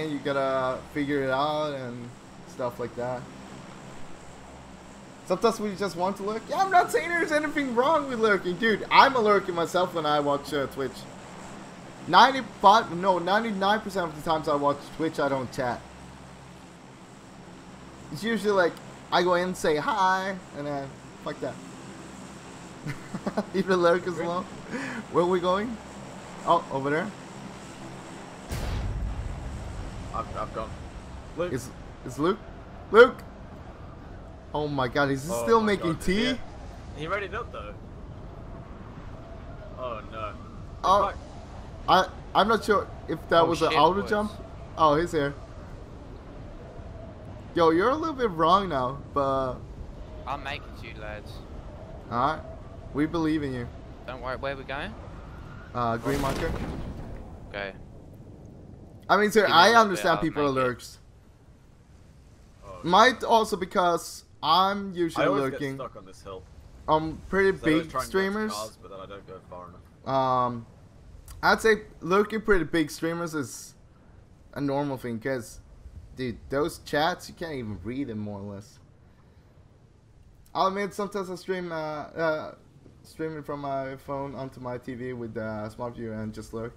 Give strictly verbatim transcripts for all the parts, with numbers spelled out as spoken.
playing, you gotta figure it out and stuff like that. Sometimes we just want to lurk. Yeah, I'm not saying there's anything wrong with lurking, dude. I'm a lurker myself when I watch uh, Twitch. ninety-five, no, ninety-nine percent of the times I watch Twitch, I don't chat. It's usually like I go in and say hi, and then fuck that. Leave the lurkers alone. Where are we going? Oh, over there. I've, I've gone. Luke. It's, it's Luke. Luke. Oh my god, is he oh still making god. tea? Yeah. He wrote it up though. Oh no. Oh, I, I'm not sure if that oh, was shit, an auto boys. jump. Oh, he's here. Yo, you're a little bit wrong now, but... I'll make it to you, lads. Alright, we believe in you. Don't worry, where are we going? Uh, green marker. Okay. I mean, sir, I understand people are lurks. Oh, okay. Might also because... I'm usually I lurking. Get stuck on this hill. Um, pretty big streamers. Cars, but then I don't go far enough. Um, I'd say lurking pretty big streamers is a normal thing, cause, dude, those chats you can't even read them more or less. I'll admit sometimes I stream uh, uh streaming from my phone onto my T V with uh, SmartView and just lurk.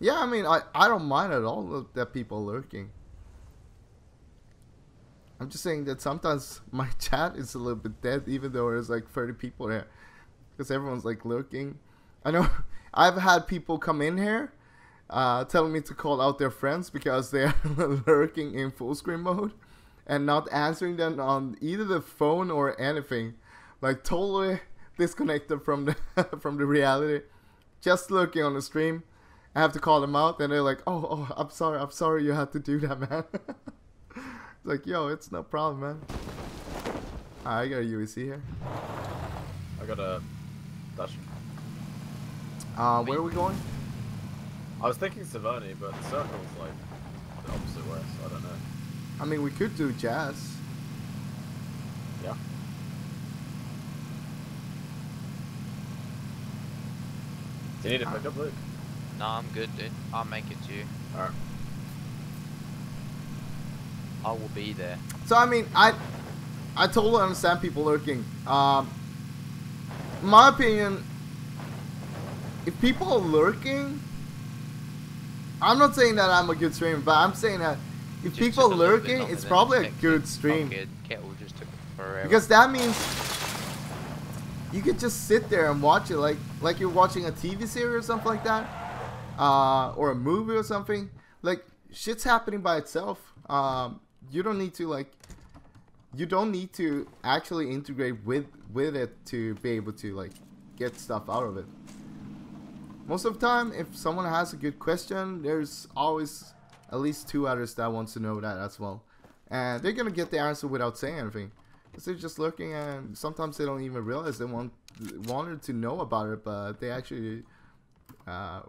Yeah, I mean I I don't mind at all that people are lurking. I'm just saying that sometimes my chat is a little bit dead, even though there's like thirty people there, because everyone's like lurking. I know I've had people come in here uh, telling me to call out their friends because they're lurking in full screen mode and not answering them on either the phone or anything, like totally disconnected from the from the reality, just lurking on the stream. I have to call them out and they're like, oh, oh, I'm sorry, I'm sorry you had to do that, man. It's like, yo, it's no problem, man. Right, I got a U A C here. I got a dash. Uh, where are we going? I was thinking Savani, but the circle's like the opposite way, so I don't know. I mean, we could do jazz. Yeah. Do you need to pick up, Luke? No, I'm good, dude. I'll make it to you. Alright. I will be there. So I mean, I, I totally understand people lurking. Um, my opinion, if people are lurking, I'm not saying that I'm a good streamer, but I'm saying that if just people are lurking, it's probably a good stream. Kettle just took forever. Because that means you could just sit there and watch it, like like you're watching a T V series or something like that, uh, or a movie or something. Like shit's happening by itself. Um, you don't need to like, you don't need to actually integrate with with it to be able to like get stuff out of it. Most of the time, if someone has a good question, there's always at least two others that wants to know that as well, and they're gonna get the answer without saying anything. Cause they're just lurking, and sometimes they don't even realize they want wanted to know about it, but they actually uh,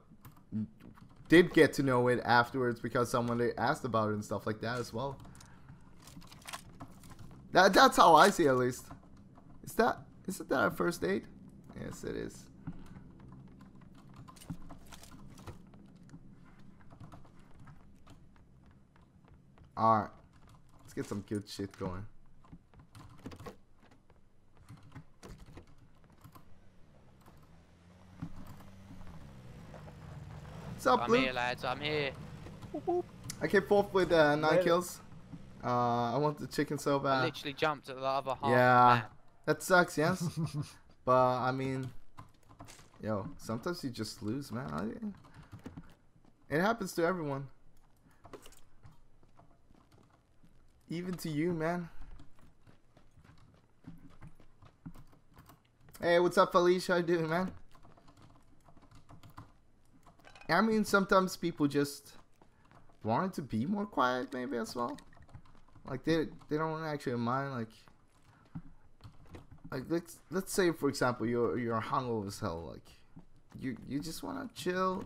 did get to know it afterwards because someone they asked about it and stuff like that as well. That that's how I see it, at least. Is that isn't that a first date? Yes, it is. All right, let's get some good shit going. What's up, I'm Luke? Here, lads. I'm here. I came fourth with uh, nine really? kills. Uh, I want the chicken so bad. I literally jumped at the other half. Yeah, that sucks, yes. But I mean, yo, sometimes you just lose, man. It happens to everyone, even to you, man. Hey, what's up, Felicia? How you doing, man? I mean, sometimes people just wanted to be more quiet, maybe as well. Like they they don't actually mind. Like like let's let's say for example you're you're hungover as hell. Like you you just wanna chill,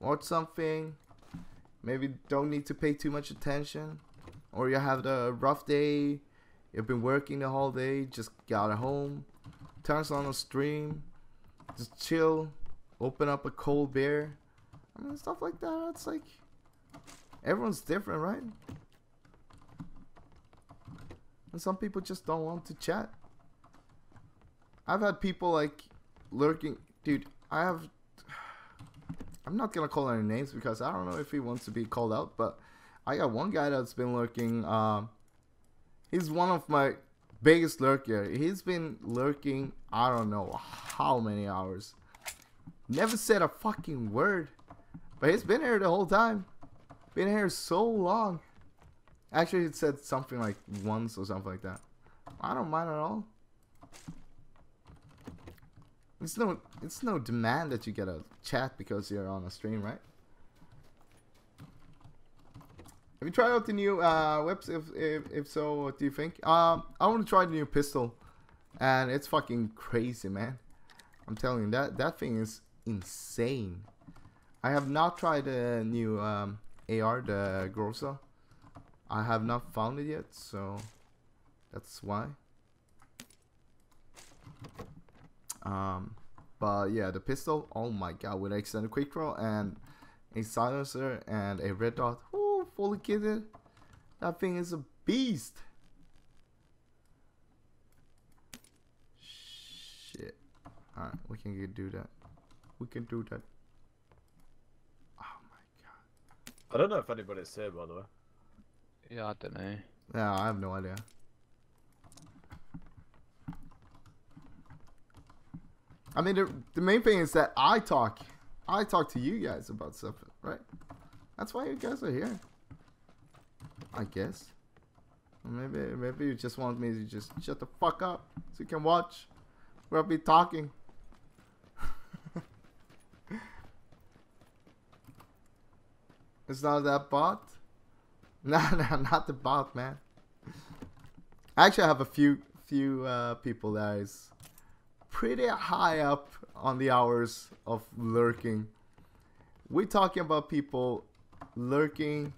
watch something. Maybe don't need to pay too much attention, or you have a rough day. You've been working the whole day. Just got home. Turns on a stream. Just chill. Open up a cold beer. I mean, stuff like that. It's like Everyone's different, right? And some people just don't want to chat. I've had people like lurking. Dude, I have... I'm not gonna call any names because I don't know if he wants to be called out, but I got one guy that's been lurking. Um, he's one of my biggest lurker. He's been lurking, I don't know how many hours. Never said a fucking word. But he's been here the whole time. Been here so long. Actually, he said something like once or something like that. I don't mind at all. It's no, it's no demand that you get a chat because you're on a stream, right? Have you tried out the new uh, webs? If, if, if so, what do you think? Um, I want to try the new pistol. And it's fucking crazy, man. I'm telling you, that, that thing is insane. I have not tried the new um, A R, the Groza. I have not found it yet, so that's why. Um, but yeah, the pistol, oh my god, with an extended quick draw and a silencer and a red dot, ooh, fully kitted, that thing is a beast. Shit. Alright, we can do that. We can do that. Oh my god. I don't know if anybody's here, by the way. Yeah, I don't know. Yeah, I have no idea. I mean, the, the main thing is that I talk. I talk to you guys about stuff, right? That's why you guys are here. I guess. Maybe maybe you just want me to just shut the fuck up so you can watch where I'll be talking. It's not that bot? Nah, nah, not the bot, man. I actually have a few, few uh, people that is... pretty high up on the hours of lurking. We're talking about people lurking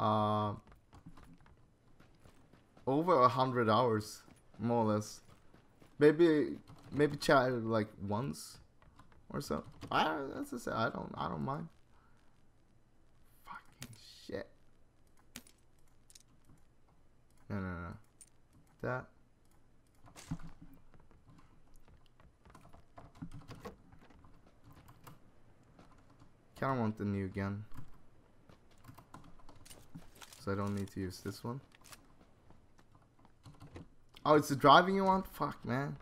uh, over a hundred hours, more or less. Maybe, maybe chat like once or so. I that's just, I don't I don't mind. Fucking shit. No, no, no. That. Kinda want the new gun, so I don't need to use this one. Oh, it's the driving you want? Fuck, man.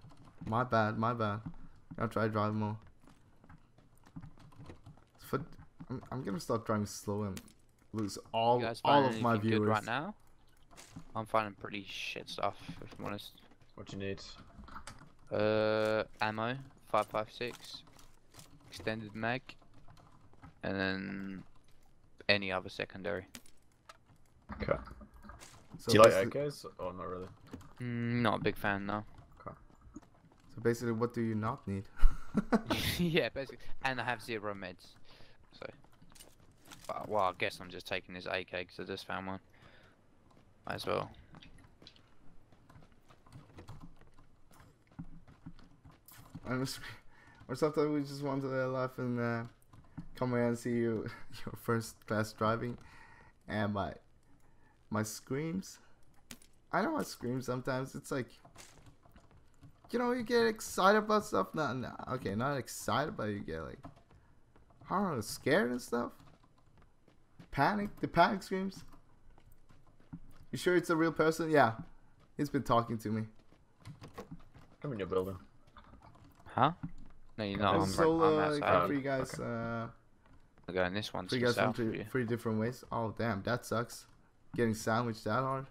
My bad, my bad. I'll try to drive more. For, I'm, I'm gonna start driving slow and lose all all of my viewers. Good right now, I'm finding pretty shit stuff, if I'm honest. What you need? Uh, ammo, five five six, extended mag. And then any other secondary. Okay. So do you like A Ks or not really? Mm, not a big fan, no. Okay. So basically, what do you not need? Yeah, basically. And I have zero meds. So. But, well, I guess I'm just taking this A K because I just found one. Might as well. I'm just, or sometimes we just want to laugh and. Uh, Come here and see you, your first class driving, and my my screams. I know I scream sometimes. It's like, you know, you get excited about stuff. Not, no, okay, not excited, but you get like, I don't know, scared and stuff. Panic, the panic screams. You sure it's a real person? Yeah, he's been talking to me. Come in your building. Huh? No, you're not. I'm solo, I'm outside. Free guys. Okay. Uh, I'm going this one. Free guys from three, three different ways. Oh damn, that sucks. Getting sandwiched that hard.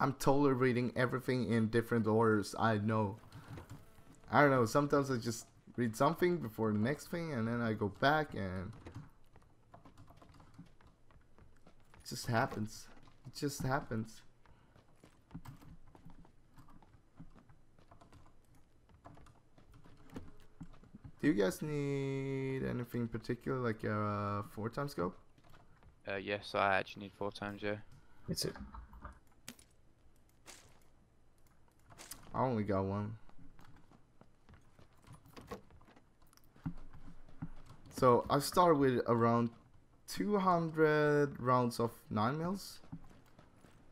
I'm totally reading everything in different orders. I know. I don't know. Sometimes I just read something before the next thing, and then I go back, and it just happens. It just happens. Do you guys need anything particular, like a uh, four times scope? Uh, yes, I actually need four times, yeah. That's it. I only got one. So I start with around two hundred rounds of nine mils.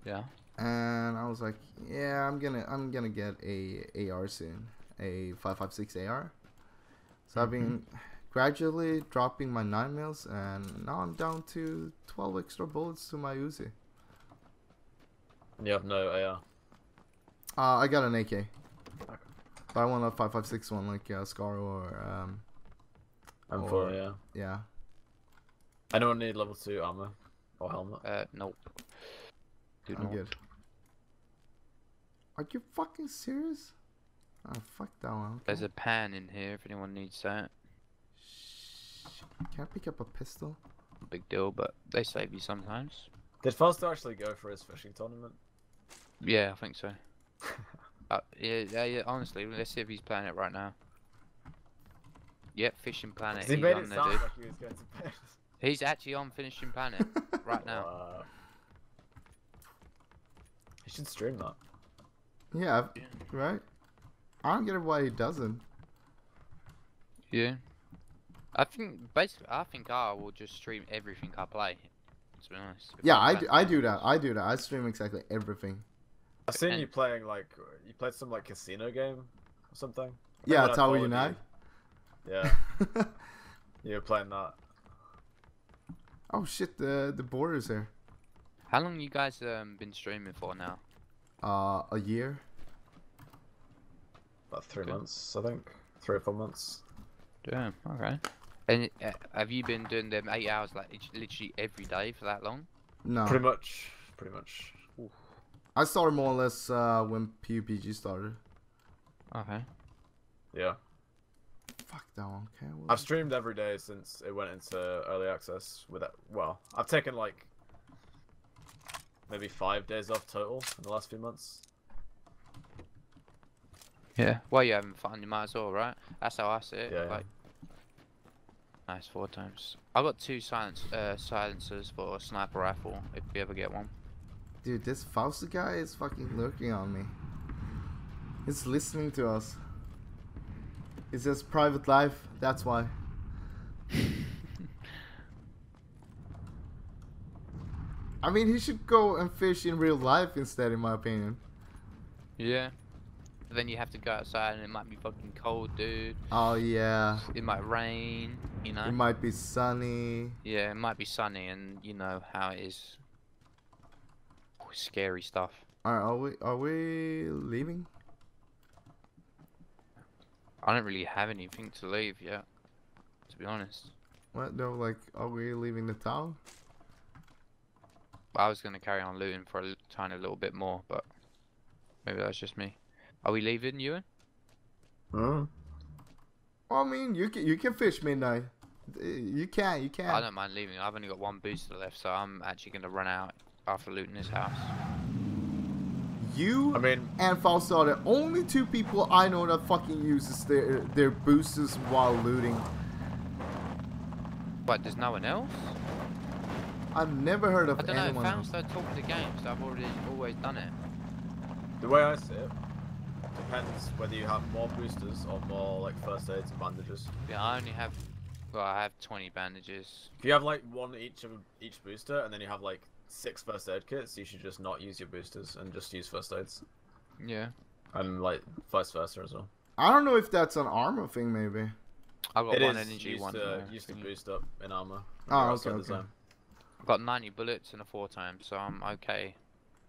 Yeah. And I was like, yeah, I'm gonna I'm gonna get a A R soon, a five five six A R. So I've been gradually dropping my nine mils, and now I'm down to twelve extra bullets to my Uzi. Yeah, no A R. Uh, I got an A K. Okay. But I want a five five six one, like uh, Scar or um. M four, or, yeah. Yeah. I don't need level two armor or helmet. Uh, nope. Do I'm not. Good. Are you fucking serious? Oh, fuck that one. There's a pan in here if anyone needs that. Can I pick up a pistol? Big deal, but they save you sometimes. Did Foster actually go for his fishing tournament? Yeah, I think so. uh, yeah, yeah, yeah, honestly, let's see if he's playing it right now. Yep, Fishing Planet. He made it sound like he was going to bed. He's actually on Fishing Planet right now. Uh, he should stream that. Yeah, right? I don't get why he doesn't. Yeah. I think, basically, I think I will just stream everything I play. To be honest. Yeah, I do, I do that. I do that. I stream exactly everything. I've seen and you playing, like, you played some, like, casino game or something. Yeah, Tower Unite. Yeah. You were playing that. Oh shit, the the border's there. How long you guys um been streaming for now? Uh a year. About three Good. months, I think. Three or four months. Damn, okay. And uh, have you been doing them eight hours like literally every day for that long? No. Pretty much. Pretty much. Ooh. I started more or less uh when P U B G started. Okay. Yeah. Fuck that one. Okay, well, I've streamed every day since it went into early access. With that, well, I've taken like maybe five days off total in the last few months. Yeah. Well, you're having fun. You might as well, right? That's how I see it. Yeah. Like, yeah. Nice four times. I've got two silence, uh, silencers for a sniper rifle if we ever get one. Dude, this Fausta guy is fucking lurking on me. He's listening to us. It says private life, that's why. I mean, he should go and fish in real life instead, in my opinion. Yeah. But then you have to go outside and it might be fucking cold, dude. Oh, yeah. It might rain, you know. It might be sunny. Yeah, it might be sunny and you know how it is. Oh, scary stuff. Alright, are we, are we leaving? I don't really have anything to leave yet, to be honest. What? No, like, are we leaving the town? I was going to carry on looting for a tiny little bit more, but maybe that's just me. Are we leaving, Ewan? Hmm. I mean, you can, you can fish midnight. You can, you can. I don't mind leaving. I've only got one booster left, so I'm actually going to run out after looting this house. You I mean, and Fausto are the only two people I know that fucking uses their their boosters while looting. But there's no one else? I've never heard of anyone. I don't know, Fausto talked the game, so I've already always done it. The way I see it, depends whether you have more boosters or more like first aids and bandages. Yeah, I only have, well, I have twenty bandages. If you have like one each of each booster, and then you have like six first aid kits, you should just not use your boosters and just use first aids. Yeah. And like vice versa as well. I don't know if that's an armor thing, maybe. I've got it one energy used one. To, used to boost up in armor. Oh, okay, okay. I've got ninety bullets and a four times, so I'm okay.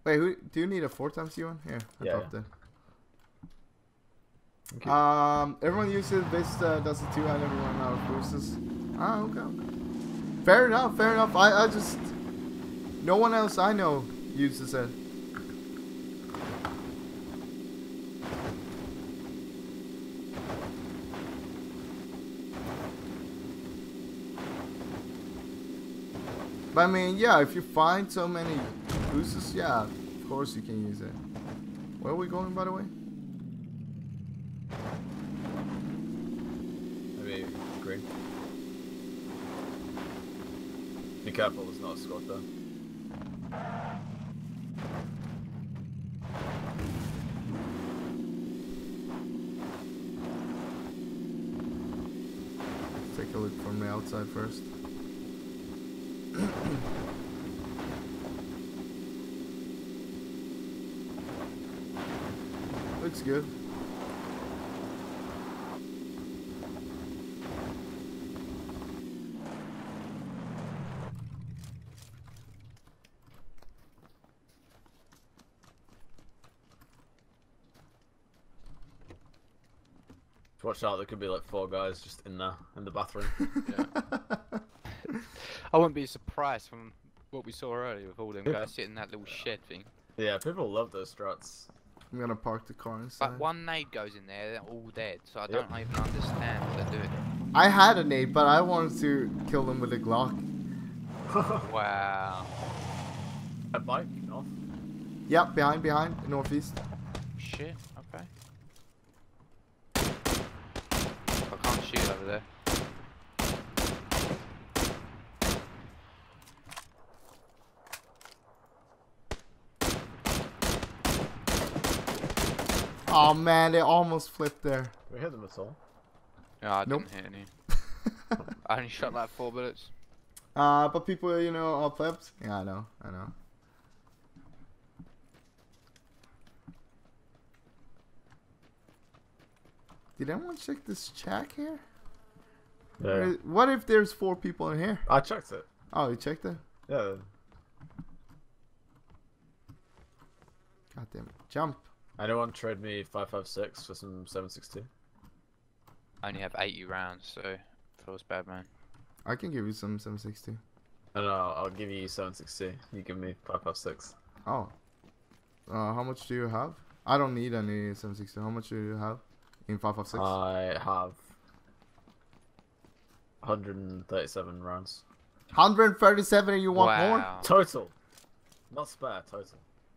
Wait, who, do you need a four times you one? Here, I yeah, dropped yeah. it. Okay. Um, everyone uses this, uh, does the two and everyone out of boosters. Oh, okay. Fair enough, fair enough. I, I just. No one else I know uses it. But I mean, yeah, if you find so many boosters, yeah, of course you can use it. Where are we going, by the way? Maybe green. Be careful, there's not a squad there. outside first. Looks good. Watch out, there could be like four guys just in there, in the bathroom. Yeah. I wouldn't be surprised from what we saw earlier with all them guys sitting in that little yeah. shed thing. Yeah, people love those strats. I'm gonna park the car inside. But one nade goes in there, they're all dead, so I yep. don't even understand what they're doing. I had a nade, but I wanted to kill them with a Glock. Wow. A bike, north? Yep, behind, behind, northeast. Shit, okay. I can't shoot over there. Oh man, they almost flipped there. Did we hit them at all? No, I nope. didn't hit any. I only shot like four bullets. Uh, but people, you know, are plebs. Yeah, I know, I know. Did anyone check this chat here? Yeah. What if there's four people in here? I checked it. Oh, you checked it? Yeah. God damn it. Jump. Anyone trade me five five six for some seven sixty-two? I only have eighty rounds, so feels bad, man. I can give you some seven sixty-two. I don't know, I'll give you seven sixty. You give me five five six. Oh. Uh, how much do you have? I don't need any seven sixty. How much do you have? In five five six? I have one hundred thirty-seven rounds. one hundred thirty-seven and you want wow. more? Total. Not spare, total.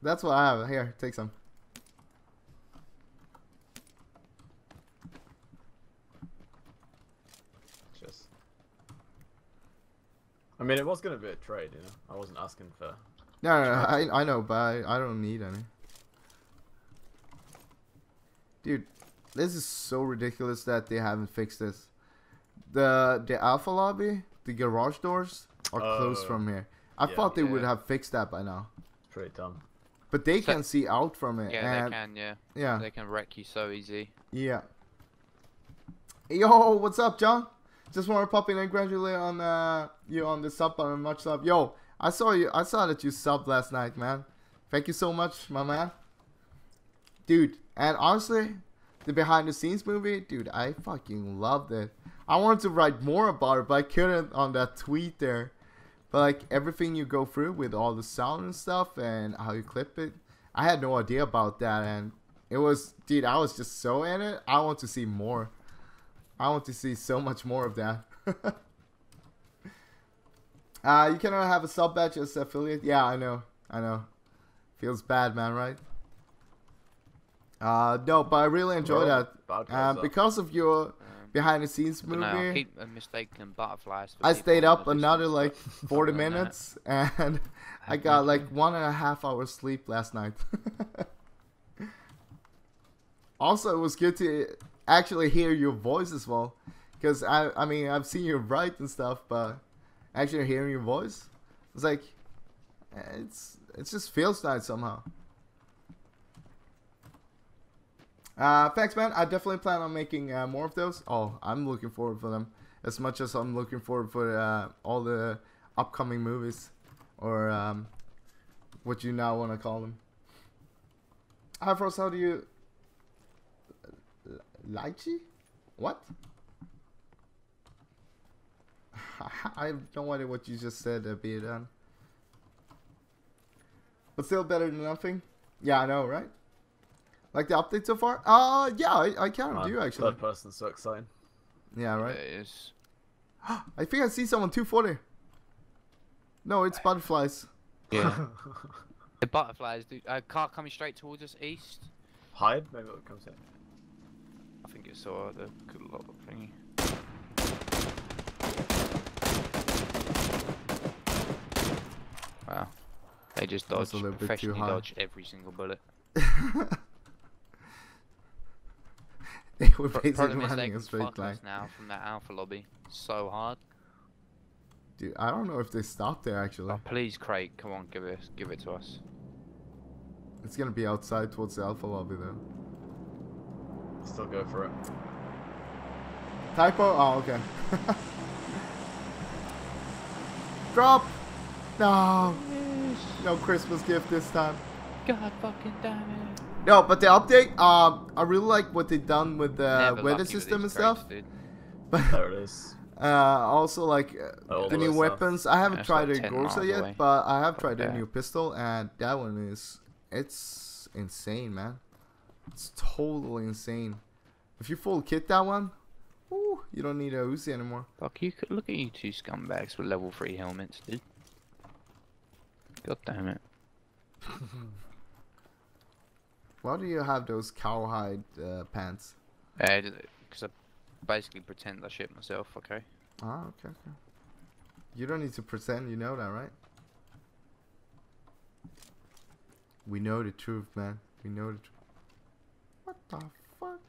That's what I have. Here, take some. Cheers. I mean, it was going to be a trade, you know? I wasn't asking for... No, no, no I, I know, but I, I don't need any. Dude. This is so ridiculous that they haven't fixed this. The the alpha lobby, the garage doors are uh, closed from here. I yeah, thought they yeah. would have fixed that by now. Pretty dumb. But they so, can see out from it. Yeah, and they can, yeah. Yeah. They can wreck you so easy. Yeah. Yo, what's up, John? Just want to pop in and congratulate on uh, you on the sub button. Much love. Yo, I saw you. I saw that you subbed last night, man. Thank you so much, my man. Dude, and honestly... the behind the scenes movie, dude, I fucking loved it. I wanted to write more about it, but I couldn't on that tweet there. But like everything you go through with all the sound and stuff and how you clip it, I had no idea about that. And it was, dude, I was just so in it. I want to see more. I want to see so much more of that. uh, you cannot have a sub badge as affiliate. Yeah, I know. I know. Feels bad, man, right? Uh, no, but I really enjoyed that. Uh, because of your um, behind-the-scenes movie, no, I keep mistaking butterflies. I stayed up another like forty minutes, and I got like one and a half hours sleep last night. Also, it was good to actually hear your voice as well, because I, I mean, I've seen you write and stuff, but actually hearing your voice, it's like, it's it just feels nice somehow. Uh, thanks, man. I definitely plan on making uh, more of those. Oh, I'm looking forward for them as much as I'm looking forward for uh, all the upcoming movies, or um, what you now want to call them. Hi, Frost. How do you? Lychee? What? I have no idea what you just said, uh, be it done. But still better than nothing. Yeah, I know, right? Like the update so far? Uh, yeah, I, I can do actually. Third person so exciting. Yeah, right? Yeah, it is. I think I see someone two forty. No, it's butterflies. Yeah. The butterflies, dude. A car coming straight towards us east. Hide? Maybe it comes in. I think it saw the good lob thingy. Wow. They just dodged, professionally dodged every single bullet. They were basically running a straight line now from that alpha lobby so hard. Dude, I don't know if they stopped there actually. Oh, please, Craig, come on, give it, give it to us. It's gonna be outside towards the alpha lobby though. Still go for it. Typo? Oh, okay. Drop! No! No Christmas gift this time. God fucking damn it. No, but the update, um, I really like what they've done with the weather system and stuff. Dude. But there it is. Uh, also like uh, the new weapons. Stuff. I haven't yeah, tried like a Groza yet, away. but I have tried okay. a new pistol, and that one is, it's insane, man. It's totally insane. If you full kit that one, ooh, you don't need a Uzi anymore. Fuck you! Look at you two scumbags with level three helmets, dude. God damn it! Why do you have those cowhide uh, pants? Uh, because I basically pretend I shit myself. Okay. Ah, okay, okay. You don't need to pretend. You know that, right? We know the truth, man. We know the truth. What the fuck?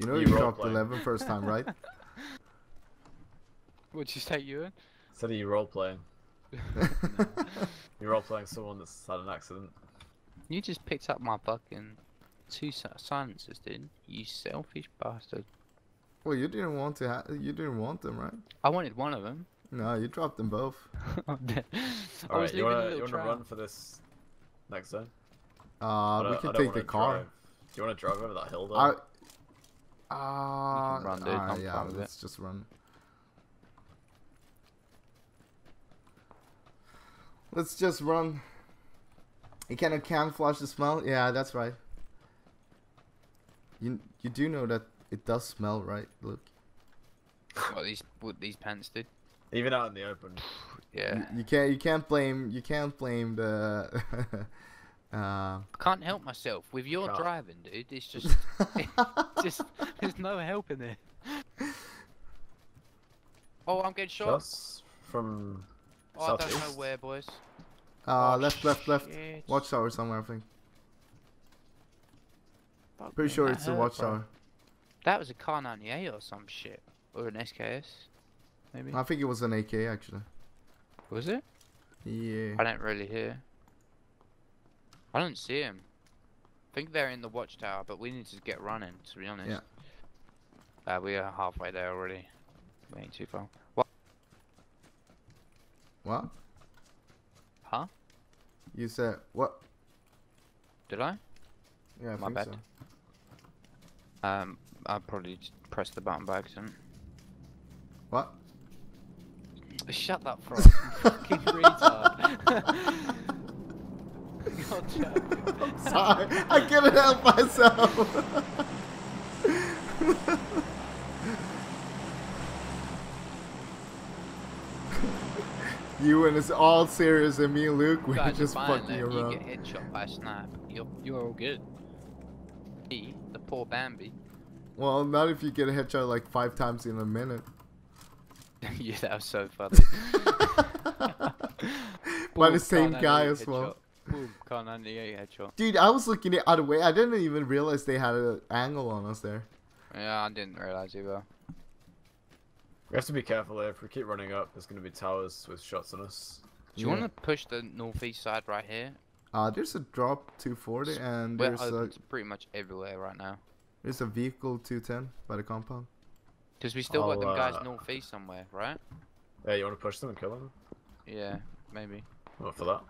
You know you, you dropped eleven first time, right? What'd you say, Ewan? Said you role playing. No. You're role playing someone that's had an accident. You just picked up my fucking two silencers, dude. You selfish bastard. Well, you didn't want to. Ha you didn't want them, right? I wanted one of them. No, you dropped them both. I'm dead. All right, you wanna, you wanna run for this next zone? Uh, we can take the car. Drive. Do you wanna drive over that hill though? I... Uh, run, dude. Uh, yeah, let's it. just run. Let's just run. You cannot camouflage the smell? Yeah, that's right. You you do know that it does smell, right? Look. What these what these pants did? Even out in the open. Yeah. You, you can't. You can't blame. You can't blame the. uh, I can't help myself with your God. driving, dude. It's just, it's just. There's no help in there. Oh, I'm getting shot. Shots from. Oh, I don't know where, boys. Uh, oh, left, left, left. Shit. Watchtower somewhere, I think. Fuck Pretty man, sure it's the watchtower. That was a K ninety-eight or some shit, or an S K S. Maybe. I think it was an A K actually. Was it? Yeah. I don't really hear. I don't see him. I think they're in the watchtower, but we need to get running, to be honest. Yeah. Uh, we are halfway there already. We ain't too far. What? What? Huh? You said what? Did I? Yeah, I My think bad. So. Um, I probably pressed the button by accident. What? Shut up, Frost. Fucking retard. I'm sorry, I couldn't help myself. You and it's all serious, and me and Luke, we're just fucking around. You get headshot by a snipe. You're, you're all good. Me, the poor Bambi. Well, not if you get a headshot like five times in a minute. Yeah, that was so funny. By the same guy as well. Dude, I was looking the other way. I didn't even realize they had an angle on us there. Yeah, I didn't realize either. We have to be careful here. If we keep running up, there's going to be towers with shots on us. Do you yeah. want to push the northeast side right here? Uh, there's a drop two forty, and there's a... pretty much everywhere right now. There's a vehicle two ten by the compound. Because we still I'll, got them guys uh, northeast somewhere, right? Yeah, you want to push them and kill them? Yeah, maybe. Not for that.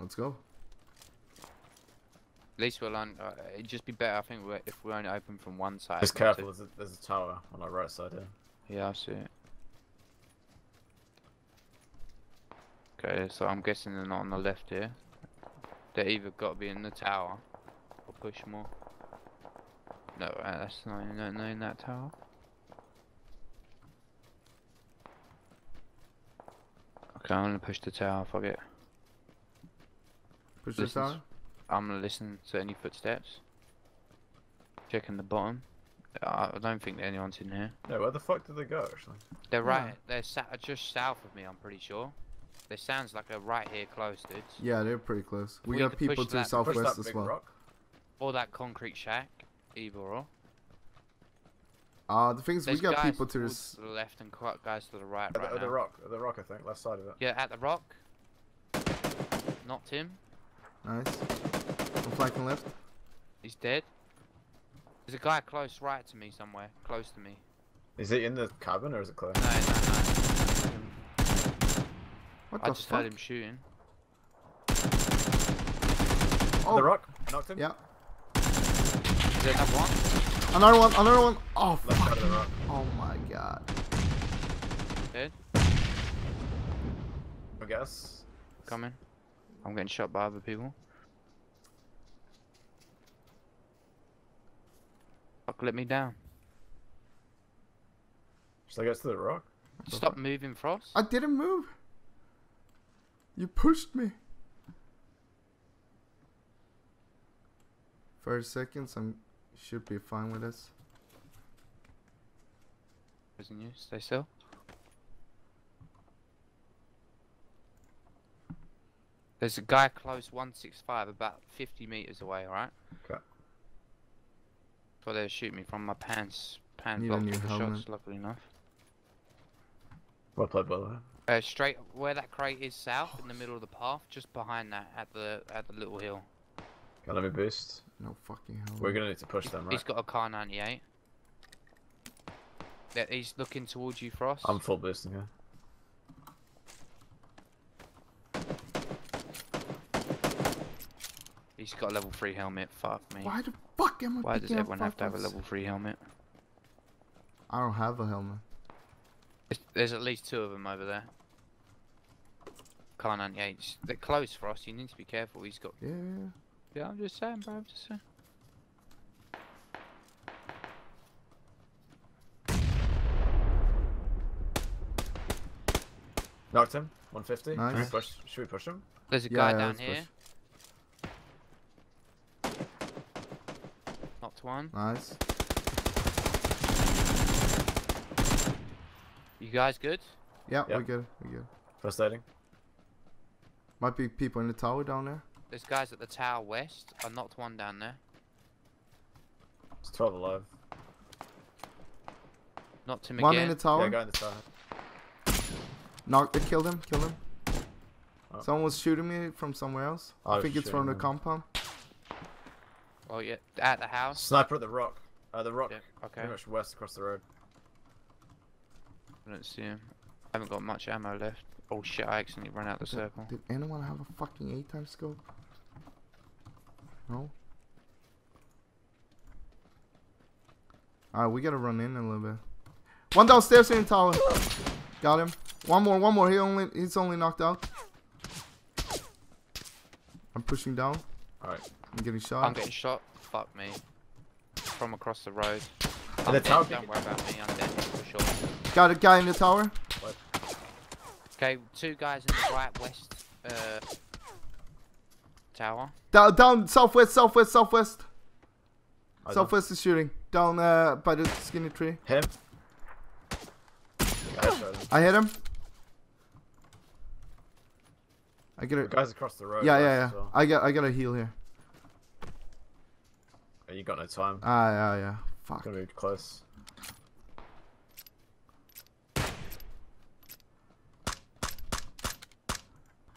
Let's go. At least we'll land. Uh, it'd just be better, I think, if we only open from one side. Just careful, there's a, there's a tower on our right side here. Yeah, I see it. Okay, so I'm guessing they're not on the left here. They either got to be in the tower or push more. No, uh, that's not no, no, in that tower. Okay, I'm gonna push the tower, fuck it. Push listen the tower? To, I'm gonna listen to any footsteps. Checking the bottom. I, I don't think anyone's in here. No, where the fuck did they go actually? They're right, yeah. they're just south of me, I'm pretty sure. They sounds like they're right here close, dudes. Yeah, they're pretty close. We, we got people to the southwest as well. Rock. Or that concrete shack, either or. Uh, the thing is, There's we got people to, to the left and guys to the right. At right the, the rock, at the rock, I think, left side of it. Yeah, at the rock. Knocked him. Nice. I'm flanking left. He's dead. There's a guy close right to me somewhere, close to me. Is it in the cabin or is it close? No, no, no. What I the just fuck? heard him shooting. Oh, the rock. Knocked him. Yeah. Is there another one? Another one, another one. Oh, left side of the rock. Oh my god. Dead. I guess. Coming. I'm getting shot by other people. Fuck, let me down. Should I go to the rock? Stop okay. moving, Frost. I didn't move. You pushed me. Five seconds, I'm. Should be fine with us. Prison you, stay still. There's a guy close one six five, about fifty meters away, alright? Okay. Thought they would shoot me from my pants. Pants blocked the shots, luckily enough. Well played, by the way. Uh, straight where that crate is south, oh, in the middle of the path, just behind that, at the at the little hill. Can I let me boost? No fucking hell. We're gonna need to push them, right? He's got a K ninety-eight. Yeah, he's looking towards you, Frost. I'm full boosting here. He's got a level three helmet. Fuck me. Why the fuck am I? Why does everyone have to have a level three helmet? I don't have a helmet. It's, there's at least two of them over there. K ninety-eight. They're close, Frost. You need to be careful. He's got. Yeah. Yeah, I'm just saying, bro. I'm just saying. Knocked him. one fifty. Nice. Should we push, should we push him? There's a yeah, guy yeah, down here. Push. Knocked one. Nice. You guys good? Yeah, yep. we're good. We're good. First aiding. Might be people in the tower down there. There's guys at the tower west. I knocked one down there. It's twelve alive. Knocked him one again. One in the tower. Yeah, guy in the tower. Knocked it. Killed him. Killed him. Oh. Someone was shooting me from somewhere else. I, I think it's from the compound. Oh yeah, at the house. Sniper at the rock. Uh, the rock. Yeah, okay. Pretty much west across the road. I don't see him. I haven't got much ammo left. Oh shit, I accidentally ran out the circle. Did anyone have a fucking eight times scope? No? Alright, we gotta run in a little bit. One downstairs in the tower. Got him. One more, one more. He only he's only knocked out. I'm pushing down. Alright. I'm getting shot. I'm getting shot. Fuck me. From across the road. I'm the dead. Tower Don't worry about me, I'm dead for sure. Got a guy in the tower. Okay, two guys in the right west uh, tower. Down, down, southwest, southwest, southwest. I southwest don't. is shooting. Down uh, by the skinny tree. Him. I hit him. I get a guys across the road. Yeah, yeah, yeah. Well. I got, I got a heal here. Oh, you got no time. Ah, yeah, yeah. Fuck. Gotta be close.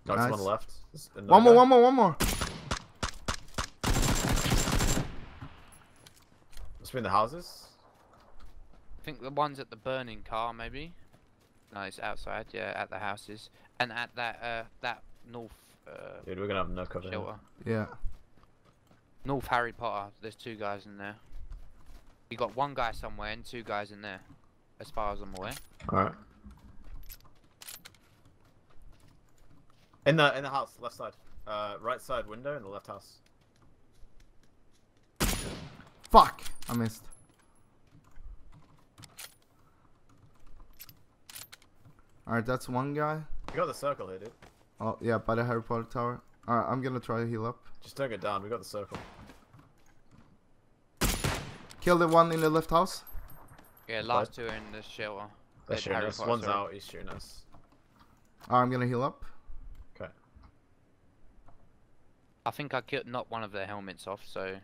Nice. One left. One more, one more, one more. Must be in the houses. I think the one's at the burning car, maybe. No, it's outside. Yeah, at the houses and at that uh, that north. Uh, Dude, we're gonna have no cover. Shelter. Yeah. North Harry Potter. There's two guys in there. You got one guy somewhere and two guys in there, as far as I'm aware. All right. In the in the house, left side, uh, right side window in the left house. Fuck! I missed. All right, that's one guy. You got the circle here, dude. Oh yeah, by the Harry Potter tower. All right, I'm gonna try to heal up. Just don't get down. We got the circle. Kill the one in the left house. Yeah, last two are in the shelter. They're shooting us. One's out. He's shooting us. All right, I'm gonna heal up. I think I could knock one of their helmets off, so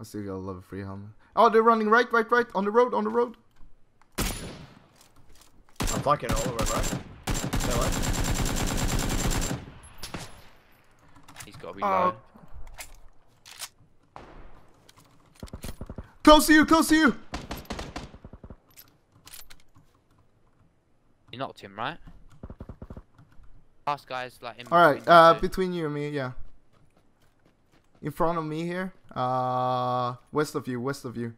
I still got a level three helmet. Oh, they're running right, right, right. On the road, on the road. I'm flanking all the way right. No way. He's got to be uh. low. Close to you, close to you. You knocked him, right? Last guy's like in between. Alright, uh, two. Between you and me, yeah. In front of me here. Uh, west of you, west of you.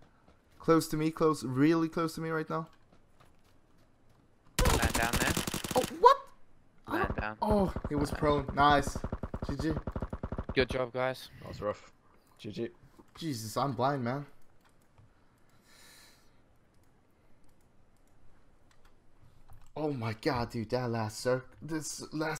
Close to me, close, really close to me right now. Land down there. Oh, what? Land down. Oh, it was prone. Nice. G G. Good job, guys. That was rough. G G. Jesus, I'm blind, man. Oh my god, dude, that last circle, this last